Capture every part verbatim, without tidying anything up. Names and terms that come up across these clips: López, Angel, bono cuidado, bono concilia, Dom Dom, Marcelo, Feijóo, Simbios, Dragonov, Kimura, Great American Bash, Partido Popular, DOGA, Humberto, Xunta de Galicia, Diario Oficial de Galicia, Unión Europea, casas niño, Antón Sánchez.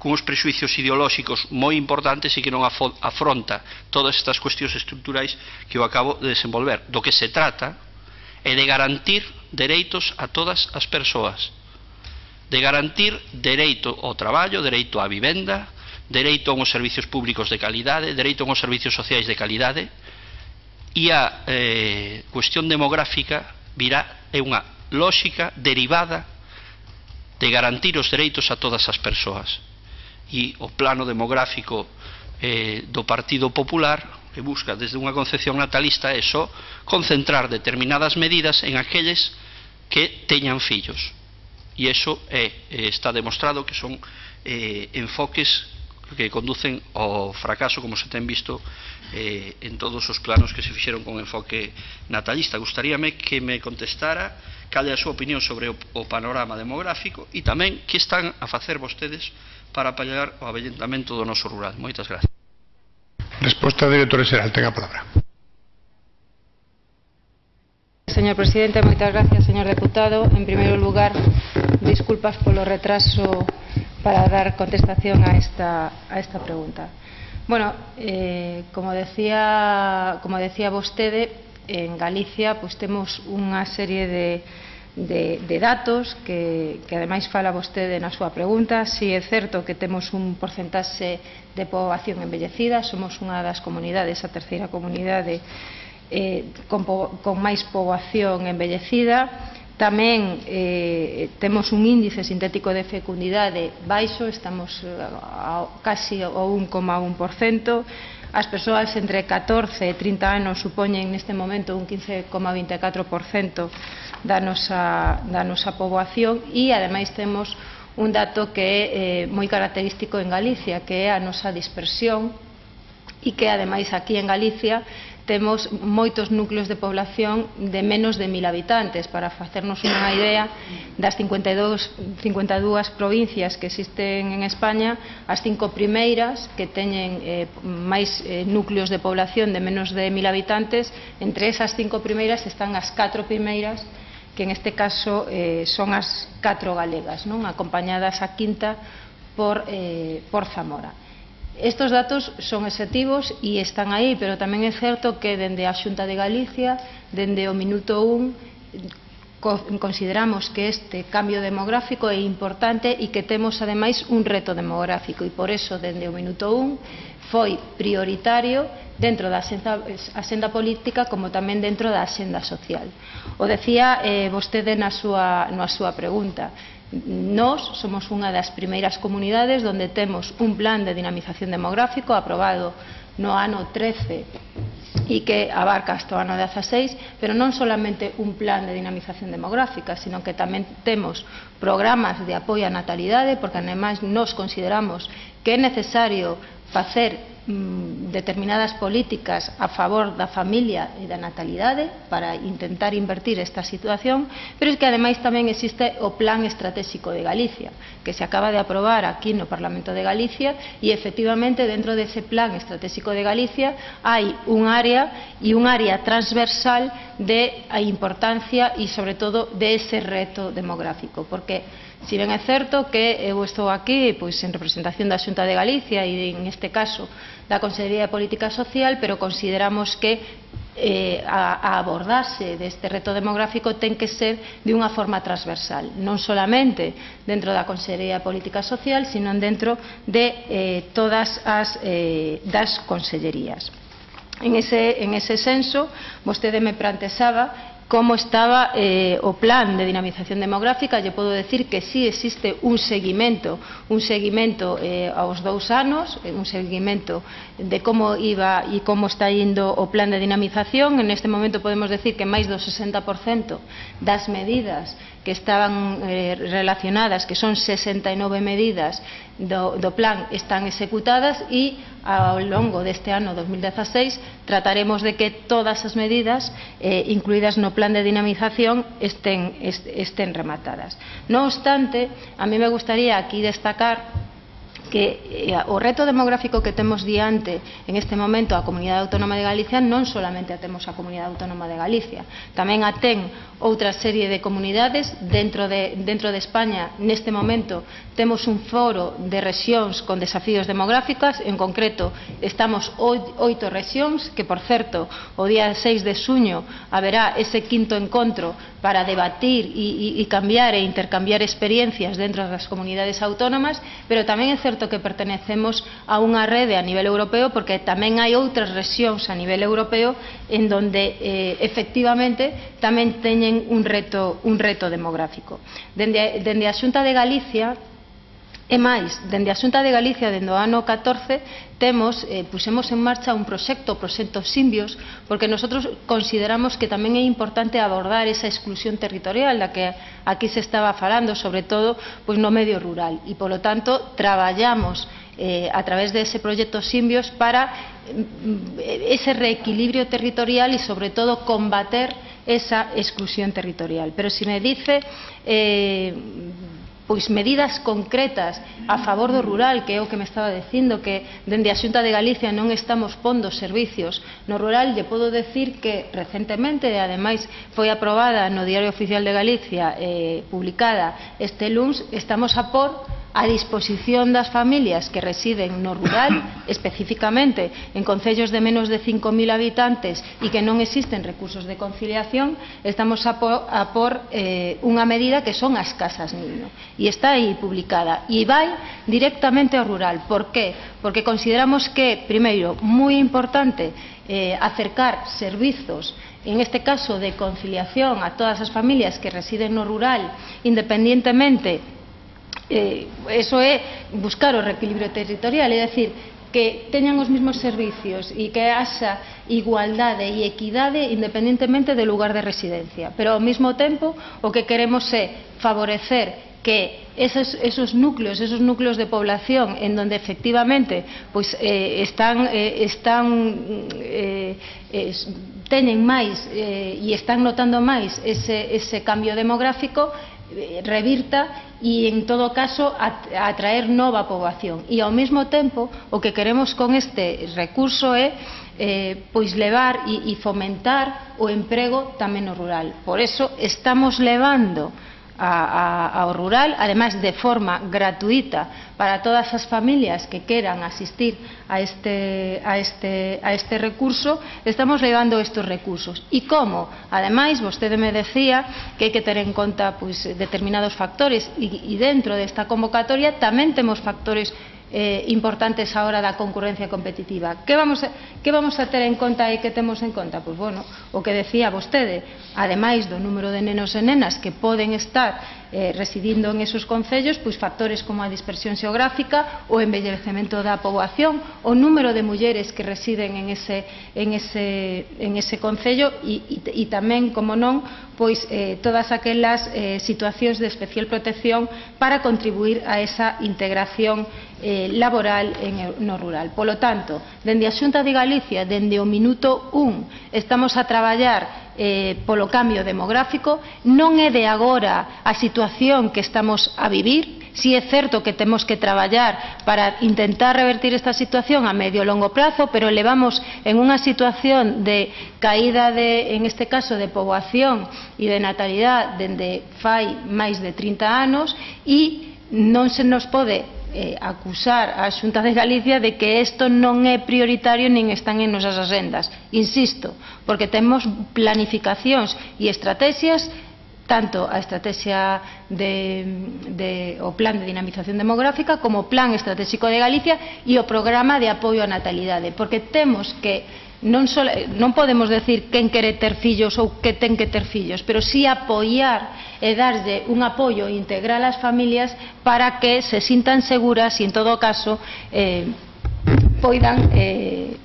cunhos prexuicios ideolóxicos moi importantes e que non afronta todas estas cuestións estructurais que eu acabo de desenvolver. Do que se trata é de garantir dereitos a todas as persoas, de garantir dereito ao traballo, dereito á vivenda, dereito a uns servizos públicos de calidade, dereito a uns servizos sociais de calidade, e a eh, cuestión demográfica virá, é unha lógica derivada de garantir os dereitos a todas as persoas. E o plano demográfico eh, do Partido Popular, que busca desde unha concepción natalista, é só concentrar determinadas medidas en aqueles que teñan fillos, e iso é, está demostrado que son eh, enfoques que conducen ao fracaso, como se ten visto eh, en todos os planos que se fixeron con enfoque natalista. Gustaríame que me contestara cal é a súa opinión sobre o, o panorama demográfico e tamén que están a facer vostedes para apoiar o avellentamento do noso rural. Moitas gracias. Resposta do director xeral, ten a palabra. Señor presidente, moitas gracias, señor deputado. En primeiro lugar, disculpas polo retraso para dar contestación a esta, a esta pregunta. Bueno, eh, como decía como decía vostede, en Galicia pues temos unha serie de, de, de datos que, que ademais fala vostede na súa pregunta. Si é certo que temos un porcentaxe de poboación envellecida, somos unha das comunidades, a terceira comunidade eh, con, con máis poboación envellecida. Tamén eh, temos un índice sintético de fecundidade baixo, estamos a, a, casi ao un coma un por cento. As persoas entre catorce e trinta anos supoñen neste momento un quince coma veinticuatro por cento da nosa, da nosa poboación, e ademais temos un dato que é eh, moi característico en Galicia, que é a nosa dispersión, e que ademais aquí en Galicia temos moitos núcleos de población de menos de mil habitantes. Para facernos unha idea, das cincuenta y dos provincias que existen en España, as cinco primeiras que teñen eh, máis eh, núcleos de población de menos de mil habitantes, entre esas cinco primeiras están as catro primeiras, que en este caso eh, son as catro galegas, non? Acompañadas a quinta por, eh, por Zamora. Estos datos son exceptivos e están aí, pero tamén é certo que dende a Xunta de Galicia, dende o minuto un, consideramos que este cambio demográfico é importante e que temos ademais un reto demográfico, e por eso dende o minuto un foi prioritario dentro da axenda política como tamén dentro da axenda social. O decía eh, vostede na súa, na súa pregunta. Nós somos unha das primeiras comunidades onde temos un plan de dinamización demográfico aprobado no ano trece e que abarca hasta o ano dieciséis, pero non solamente un plan de dinamización demográfica, sino que tamén temos programas de apoio á natalidade, porque ademais nós consideramos que é necesario facer determinadas políticas a favor da familia e da natalidade para intentar invertir esta situación, pero é que ademais tamén existe o Plan Estratégico de Galicia, que se acaba de aprobar aquí no Parlamento de Galicia, e efectivamente dentro dese Plan Estratégico de Galicia hai un área e un área transversal de importancia e sobre todo de ese reto demográfico, porque si ben é certo que eu estou aquí pois en representación da Xunta de Galicia e en este caso da Consellería de Política Social, pero consideramos que eh, a, a abordarse deste reto demográfico ten que ser de unha forma transversal, non solamente dentro da Consellería de Política Social, sino dentro de eh, todas as eh, das consellerías. En ese, en ese senso, vostede me plantexaba como estaba eh, o plan de dinamización demográfica. Yo podo decir que sí existe un seguimento, un seguimento eh, aos dous anos, un seguimento de como iba e como está indo o plan de dinamización. En este momento podemos decir que máis do sesenta por cento das medidas que estaban eh, relacionadas, que son sesenta y nove medidas do, do plan, están executadas, e ao longo deste ano dos mil dieciséis trataremos de que todas as medidas eh, incluídas no plan plan de dinamización estén, estén rematadas. No obstante, a mí me gustaría aquí destacar que eh, o reto demográfico que temos diante en este momento a Comunidade Autónoma de Galicia non solamente a temos a Comunidade Autónoma de Galicia, tamén a ten outra serie de comunidades dentro de, dentro de España. Neste momento temos un foro de rexións con desafíos demográficas, en concreto estamos oito rexións, que por certo o día seis de xuño haberá ese quinto encontro para debatir e, e, e cambiar e intercambiar experiencias dentro das comunidades autónomas, pero tamén é certo que pertenecemos a unha rede a nivel europeo, porque tamén hai outras rexións a nivel europeo en donde eh, efectivamente tamén teñen un reto, un reto demográfico. Dende, dende a Xunta de Galicia, e máis, dende a Xunta de Galicia, dende o ano catorce, temos, eh, pusemos en marcha un proxecto, o proxecto Simbios, porque nosotros consideramos que tamén é importante abordar esa exclusión territorial da que aquí se estaba falando, sobre todo pois no medio rural, e, polo tanto, traballamos eh, a través dese proxecto Simbios para ese reequilibrio territorial y sobre todo combater esa exclusión territorial. Pero si me dice... Eh, pois medidas concretas a favor do rural, que é o que me estaba dicindo, que dende a Xunta de Galicia non estamos pondo servicios no rural, lle podo decir que recentemente, e ademais foi aprobada no Diario Oficial de Galicia, eh, publicada este luns, estamos a por a disposición das familias que residen no rural, especificamente en concellos de menos de cinco mil habitantes e que non existen recursos de conciliación, estamos a por, a por eh, unha medida que son as casas niño. E está aí publicada e vai directamente ao rural. Por qué? Porque consideramos que, primeiro, moi importante eh, acercar servizos, en este caso de conciliación, a todas as familias que residen no rural, independientemente, eh, eso é buscar o reequilibrio territorial, é dicir, que teñan os mesmos servicios e que haxa igualdade e equidade independientemente do lugar de residencia. Pero ao mesmo tempo o que queremos é favorecer que esos, esos núcleos, esos núcleos de población en donde efectivamente pues, eh, están, eh, están eh, eh, teñen máis eh, e están notando máis ese, ese cambio demográfico, eh, revirta e en todo caso atraer nova poboación. E ao mesmo tempo o que queremos con este recurso é Eh, pois levar e, e fomentar o emprego tamén no rural. Por eso estamos levando A, a, ao rural, además de forma gratuita para todas as familias que queran asistir a este, a este, a este recurso, estamos levando estos recursos. E como? Ademais, vostede me decía que hai que ter en conta pues, determinados factores e, e dentro desta convocatoria tamén temos factores eh, importantes ahora da concurrencia competitiva. Que vamos a, que vamos a ter en conta e que temos en conta? Pois, bueno, o que decía vostede, ademais do número de nenos e nenas que poden estar eh, residindo en esos concellos, pois factores como a dispersión xeográfica, o envellecemento da poboación, o número de mulleres que residen en ese, en ese, en ese concello e, e, e tamén, como non, pois eh, todas aquelas eh, situacións de especial protección para contribuir a esa integración eh, laboral en no rural. Polo tanto, dende a Xunta de Galicia, dende o minuto un, estamos a traballar eh, polo cambio demográfico. Non é de agora a situación que estamos a vivir, si é certo que temos que traballar para intentar revertir esta situación a medio e longo prazo, pero levamos en unha situación de caída de, en este caso, de poboación e de natalidade dende fai máis de trinta anos e non se nos pode Eh, acusar a Xunta de Galicia de que isto non é prioritario nin están en nosas asendas. Insisto, porque temos planificacións e estrategias, tanto a estrategia de, de, o plan de dinamización demográfica como o plan estratégico de Galicia e o programa de apoio á natalidade, porque temos que Non, só, non podemos decir quen quere ter fillos ou que ten que ter fillos, pero si apoiar e darlle un apoio integral ás familias para que se sintan seguras e en todo caso eh, poidan eh,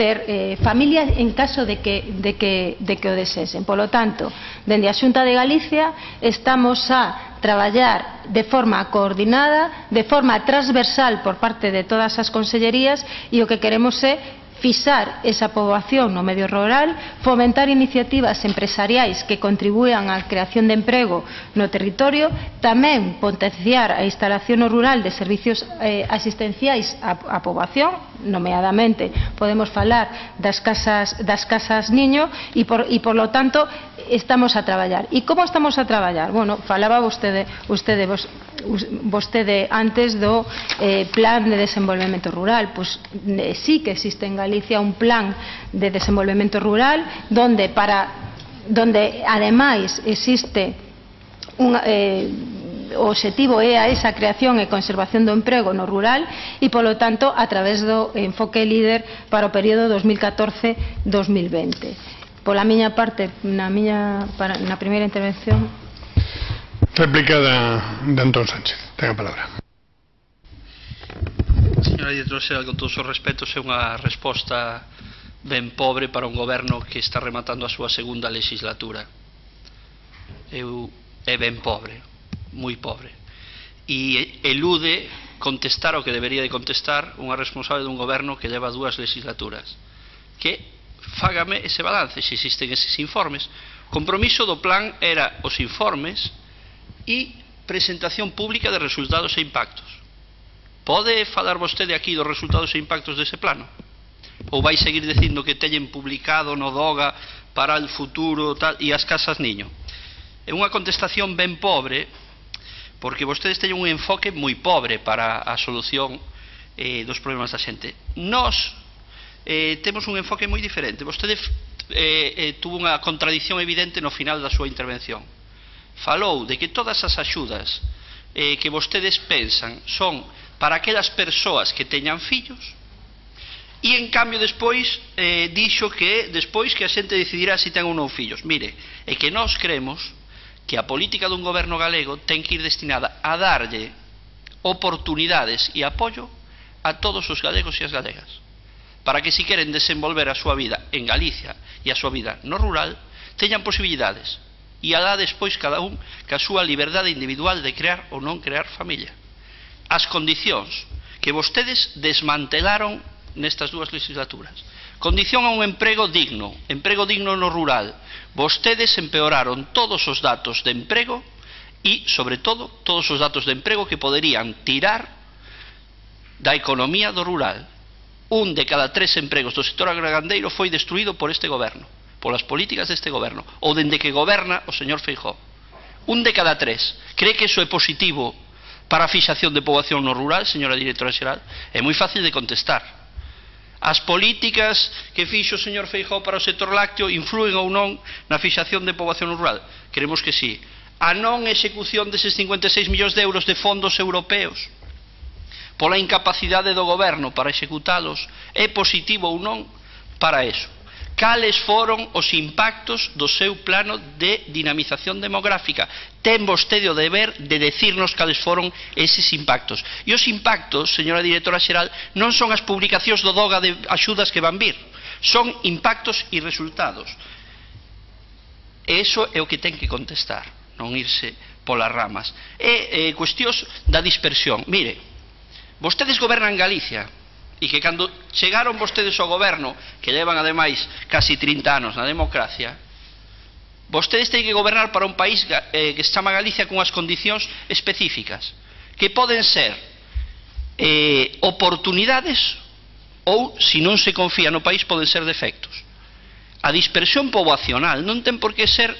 ter eh, familias en caso de que, de, que, de que o desesen. Por lo tanto, dende a Xunta de Galicia estamos a traballar de forma coordinada, de forma transversal por parte de todas as consellerías, e o que queremos é fixar esa poboación no medio rural, fomentar iniciativas empresariais que contribúan á creación de emprego no territorio, tamén potenciar a instalación no rural de servicios eh, asistenciais á poboación, nomeadamente podemos falar das casas, das casas niño, e por, e, por lo tanto, estamos a traballar. E como estamos a traballar? Bueno, falaba vostede, vostede, vos, vostede antes do eh, plan de desenvolvemento rural. Pois eh, sí que existe en Galicia un plan de desenvolvemento rural donde, para, donde ademais existe un... Eh, o obxectivo é a esa creación e conservación do emprego no rural e, polo tanto, a través do enfoque líder para o período dos mil catorce dos mil vinte. Pola miña parte, na miña para, na primeira intervención. Réplica de Antón Sánchez. Ten a palabra. Señora Diretora, con todos os respetos, é unha resposta ben pobre para un goberno que está rematando a súa segunda legislatura. Eu, é ben pobre. Moi pobre, e elude contestar o que debería de contestar unha responsable dun goberno que leva dúas legislaturas. Que fágame ese balance, se existen eses informes. O compromiso do plan era os informes e presentación pública de resultados e impactos. Pode falar vostede aquí dos resultados e impactos dese plano? Ou vai seguir dicindo que teñen publicado no DOGA para o futuro tal, e as casas niño? É unha contestación ben pobre, porque vostedes teñen un enfoque moi pobre para a solución eh, dos problemas da xente. Nós eh, temos un enfoque moi diferente. Vostede eh, eh, tuvo unha contradición evidente no final da súa intervención. Falou de que todas as axudas eh, que vostedes pensan son para aquelas persoas que teñan fillos, e en cambio despois eh, dixo que despois que a xente decidirá se ten ou non fillos. Mire, é que nós creemos que a política dun goberno galego ten que ir destinada a darlle oportunidades e apoio a todos os galegos e as galegas, para que se queren desenvolver a súa vida en Galicia e a súa vida no rural, teñan posibilidades, e a dá despois cada un que a súa liberdade individual de crear ou non crear familia. As condicións que vostedes desmantelaron nestas dúas legislaturas. Condición a un emprego digno, emprego digno no rural. Vostedes empeoraron todos os datos de emprego e, sobre todo, todos os datos de emprego que poderían tirar da economía do rural. Un de cada tres empregos do sector agrogandeiro foi destruído por este goberno, polas políticas deste goberno, ou dende que goberna o señor Feijóo. Un de cada tres. Cree que iso é positivo para a fixación de poboación no rural, señora Directora Xeral? É moi fácil de contestar. As políticas que fixo o señor Feijóo para o sector lácteo influen ou non na fixación de poboación rural? Queremos que sí. A non execución deses cincuenta e seis millóns de euros de fondos europeos pola incapacidade do goberno para executalos é positivo ou non para eso? Cales foron os impactos do seu plano de dinamización demográfica? Ten vostede o deber de decirnos cales foron eses impactos. E os impactos, señora Directora Xeral, non son as publicacións do DOGA de axudas que van vir, son impactos e resultados. E iso é o que ten que contestar, non irse polas ramas. E eh, cuestións da dispersión. Mire, vostedes gobernan Galicia, e que cando chegaron vostedes ao goberno, que levan ademais casi trinta anos na democracia, vostedes teñen que gobernar para un país eh, que se chama Galicia con as condicións específicas, que poden ser eh, oportunidades ou, se non se confía no país, poden ser defectos. A dispersión poboacional non ten por que ser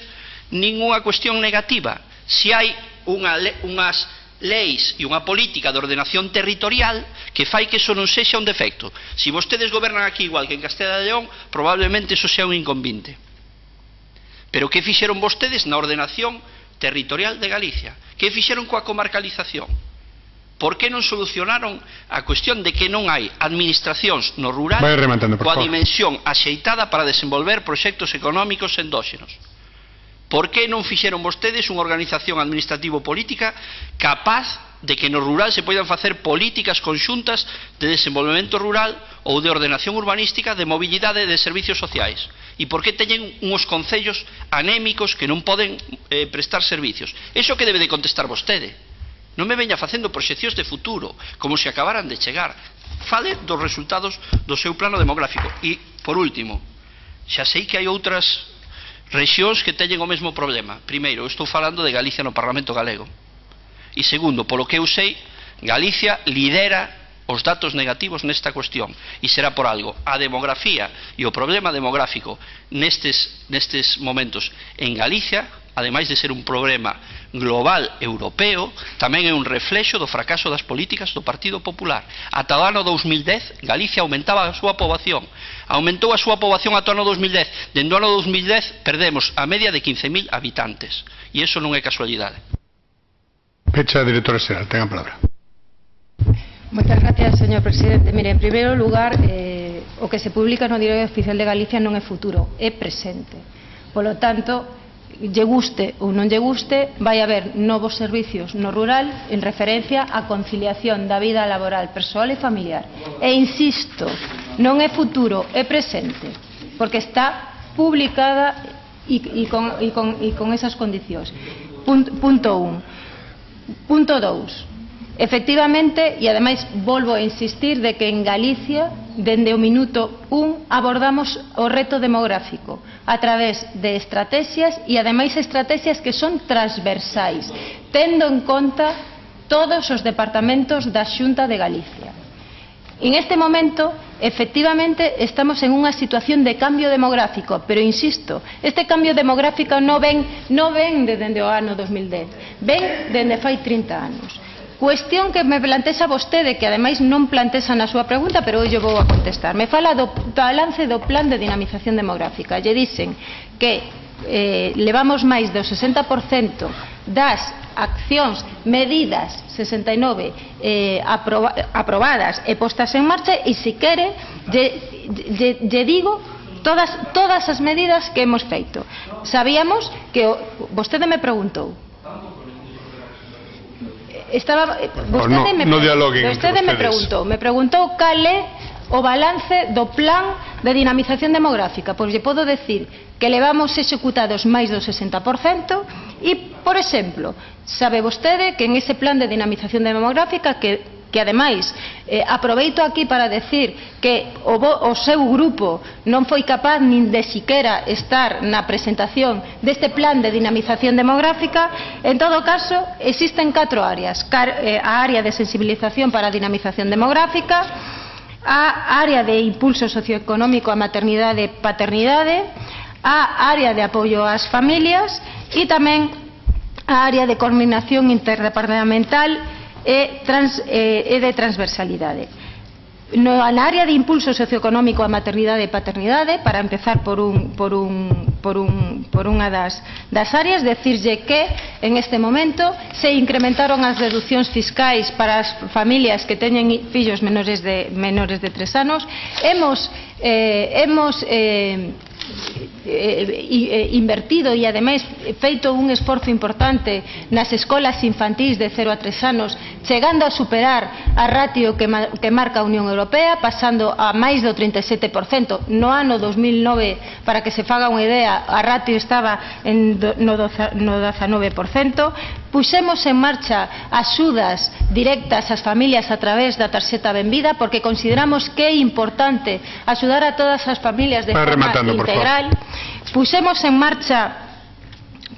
ningunha cuestión negativa. Se hai unha, unhas... leis e unha política de ordenación territorial que fai que iso non sexa un defecto. Se vostedes gobernan aquí igual que en Castela e León, probablemente iso sea un inconveniente. Pero que fixeron vostedes na ordenación territorial de Galicia? Que fixeron coa comarcalización? Por que non solucionaron a cuestión de que non hai administracións no rural coa dimensión axeitada para desenvolver proxectos económicos endóxenos? Por que non fixeron vostedes unha organización administrativo-política capaz de que no rural se poidan facer políticas conxuntas de desenvolvemento rural ou de ordenación urbanística, de mobilidade e de servicios sociais? E por que teñen uns concellos anémicos que non poden eh, prestar servicios? Eso que debe de contestar vostede. Non me veña facendo proxeccións de futuro, como se acabaran de chegar. fale dos resultados do seu plano demográfico. E, por último, xa sei que hai outras rexións que teñen o mesmo problema. Primeiro, estou falando de Galicia no Parlamento Galego. E segundo, polo que eu sei, Galicia lidera os datos negativos nesta cuestión, e será por algo. A demografía e o problema demográfico nestes, nestes momentos en Galicia, ademais de ser un problema global europeo, tamén é un reflexo do fracaso das políticas do Partido Popular. Ata o ano dos mil dez Galicia aumentaba a súa poboación, aumentou a súa poboación ata o ano dos mil dez. Dende o ano dos mil dez perdemos a media de quince mil habitantes, e iso non é casualidade. Pecha, directora xeral, tenga a palabra. Muchas gracias, señor presidente. Mire, en primeiro lugar, eh, o que se publica no Diario Oficial de Galicia non é futuro, é presente. Por lo tanto, lle guste ou non lle guste, vai haber novos servicios no rural en referencia á conciliación da vida laboral, persoal e familiar. E insisto, non é futuro, é presente, porque está publicada e, e, con, e, con, e con esas condicións. Punto, punto un. Punto dous. Efectivamente, e ademais volvo a insistir de que en Galicia, dende o minuto un, abordamos o reto demográfico a través de estrategias, e ademais estrategias que son transversais, tendo en conta todos os departamentos da Xunta de Galicia. En este momento, efectivamente, estamos en unha situación de cambio demográfico, pero insisto, este cambio demográfico non ven, non ven dende o ano dos mil dez, ven dende fai trinta anos. Cuestión que me plantexa vostede, que ademais non plantexa na súa pregunta, pero hoxe vou a contestar. Me fala do balance do plan de dinamización demográfica. Lle dicen que eh, levamos máis do sesenta por cento das accións, medidas sesenta e nove eh, aproba, aprobadas e postas en marcha, e se quere lle, lle, lle digo todas, todas as medidas que hemos feito. Sabíamos que o, vostede me preguntou. Estaba, vostede me, no, no vostede me preguntou, me preguntou cal é o balance do plan de dinamización demográfica. Pois lle podo decir que levamos executados máis do sesenta por cento e, por exemplo, sabe vostede que en ese plan de dinamización demográfica que que ademais eh, aproveito aquí para decir que o, o seu grupo non foi capaz nin de siquiera estar na presentación deste plan de dinamización demográfica. En todo caso, existen catro áreas: Car eh, a área de sensibilización para a dinamización demográfica, a área de impulso socioeconómico a maternidade e paternidade, a área de apoio ás familias e tamén a área de coordinación interdepartamental e, trans, eh, e de transversalidade. No, na área de impulso socioeconómico a maternidade e paternidade, para empezar por, un, por, un, por, un, por unha das, das áreas, decirlle que en este momento se incrementaron as reduccións fiscais para as familias que teñen fillos menores de, menores de tres anos. Hemos, eh, hemos eh, invertido e ademais feito un esforzo importante nas escolas infantís de cero a tres anos, chegando a superar a ratio que marca a Unión Europea, pasando a máis do trinta e sete por cento no ano dos mil nove. Para que se faga unha idea, a ratio estaba no dezanove por cento. Puxemos en marcha axudas directas ás familias a través da tarxeta Benvida, porque consideramos que é importante axudar a todas as familias de forma integral. Puxemos en marcha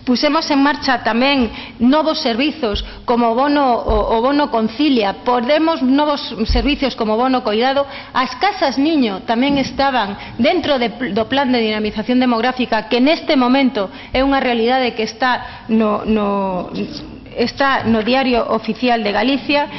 Pusemos en marcha tamén novos servizos como o bono, o, o bono concilia, podemos novos servizos como o bono cuidado. As casas niño tamén estaban dentro de, do plan de dinamización demográfica, que neste momento é unha realidade que está no, no, está no Diario Oficial de Galicia.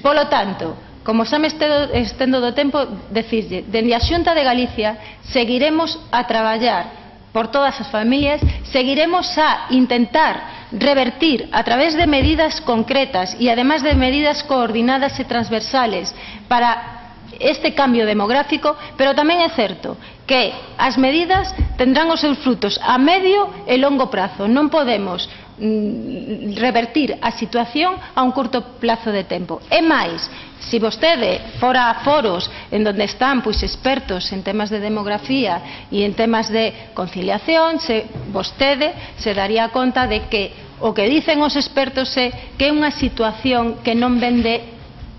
Polo tanto, como xa me estendo do tempo, decirlle, dende a Xunta de Galicia seguiremos a traballar por todas as familias, seguiremos a intentar revertir a través de medidas concretas y además de medidas coordinadas y transversales para este cambio demográfico, pero tamén é certo que as medidas tendrán os seus frutos a medio e longo prazo. Non podemos mm, revertir a situación a un curto plazo de tempo. E máis, se vostede fora a foros en donde están pois expertos en temas de demografía e en temas de conciliación, se vostede se daría conta de que o que dicen os expertos é que é unha situación que non vende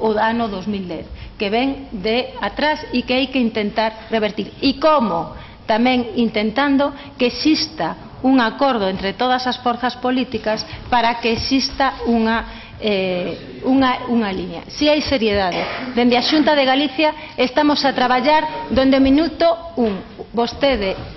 o ano dos mil dez, que ven de atrás y que hay que intentar revertir. ¿Y cómo? Tamén intentando que exista un acordo entre todas as forzas políticas para que exista unha, eh, unha, unha línea. Si hai seriedade, dende a Xunta de Galicia estamos a traballar dende o minuto un. Vostede